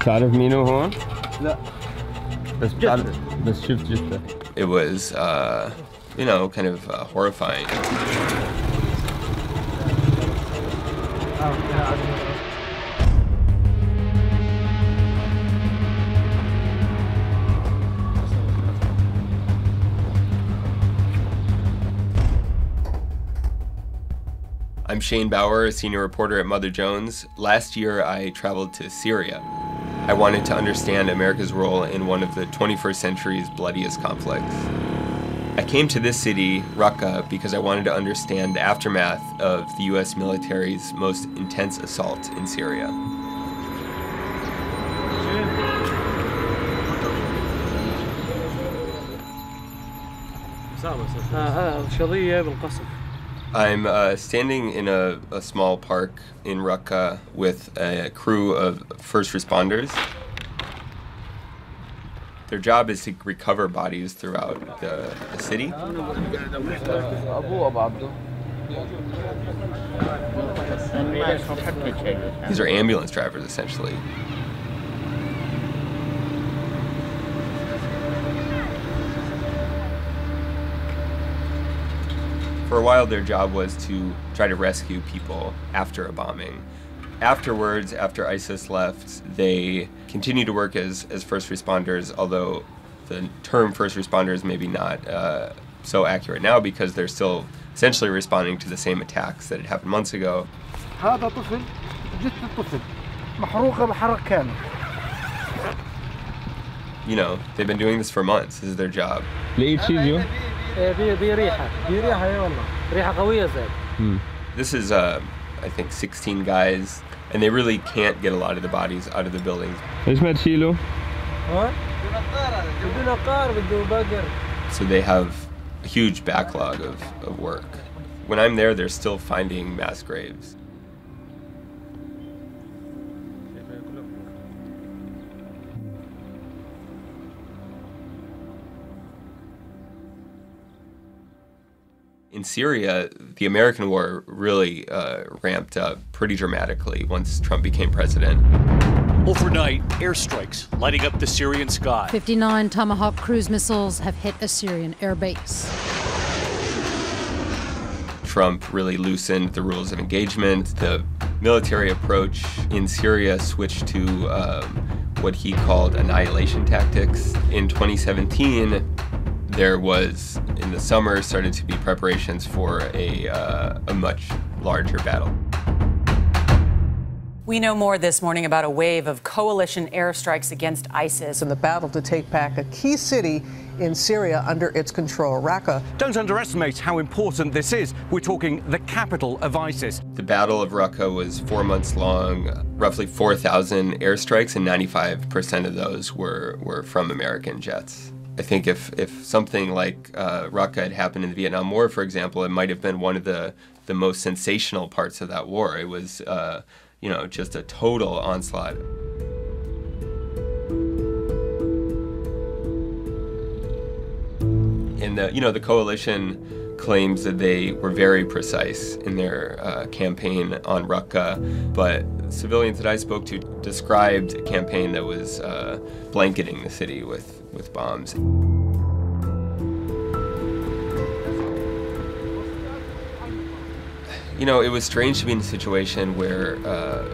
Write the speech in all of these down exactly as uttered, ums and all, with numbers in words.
تعرف مينو هون؟ لا. بس تعرف بس شفت جثة. It was, uh, you know, kind of uh, horrifying. I'm Shane Bauer, a senior reporter at Mother Jones. Last year, I traveled to Syria. I wanted to understand America's role in one of the twenty-first century's bloodiest conflicts. I came to this city, Raqqa, because I wanted to understand the aftermath of the U S military's most intense assault in Syria. I'm uh, standing in a, a small park in Raqqa with a crew of first responders. Their job is to recover bodies throughout the, the city. These are ambulance drivers, essentially. For a while, their job was to try to rescue people after a bombing. Afterwards, after ISIS left, they continued to work as, as first responders, although the term first responders may be not uh, so accurate now because they're still essentially responding to the same attacks that had happened months ago. You know, they've been doing this for months. This is their job. Hmm. This is, uh, I think, sixteen guys, and they really can't get a lot of the bodies out of the buildings. So they have a huge backlog of, of work. When I'm there, they're still finding mass graves. In Syria, the American war really uh, ramped up pretty dramatically once Trump became president. Overnight, airstrikes lighting up the Syrian sky. fifty-nine Tomahawk cruise missiles have hit a Syrian airbase. Trump really loosened the rules of engagement. The military approach in Syria switched to um, what he called annihilation tactics. In twenty seventeen, there was, in the summer, started to be preparations for a, uh, a much larger battle. We know more this morning about a wave of coalition airstrikes against ISIS in the battle to take back a key city in Syria under its control, Raqqa. Don't underestimate how important this is. We're talking the capital of ISIS. The Battle of Raqqa was four months long, roughly four thousand airstrikes, and ninety-five percent of those were, were from American jets. I think if, if something like uh, Raqqa had happened in the Vietnam War, for example, it might have been one of the, the most sensational parts of that war. It was, uh, you know, just a total onslaught. And, the, you know, the coalition claims that they were very precise in their uh, campaign on Raqqa, but civilians that I spoke to described a campaign that was uh, blanketing the city with, with bombs. You know, it was strange to be in a situation where uh,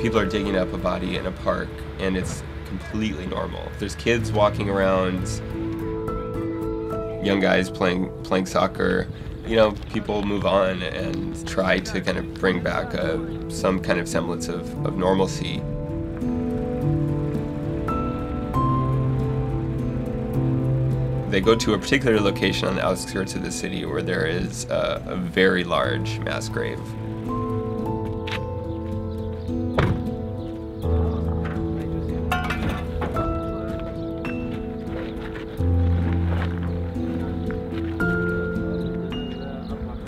people are digging up a body in a park and it's completely normal. There's kids walking around, young guys playing, playing soccer. You know, people move on and try to kind of bring back a, some kind of semblance of, of normalcy. They go to a particular location on the outskirts of the city where there is a, a very large mass grave.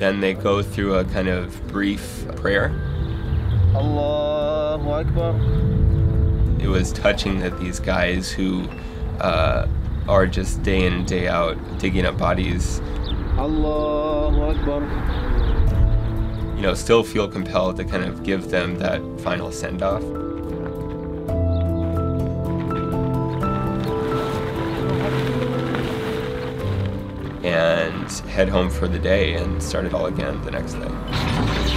Then they go through a kind of brief prayer. Allahu Akbar. It was touching that these guys who uh, are just day in and day out digging up bodies, Allahu Akbar, you know, still feel compelled to kind of give them that final send-off. And head home for the day and start it all again the next day.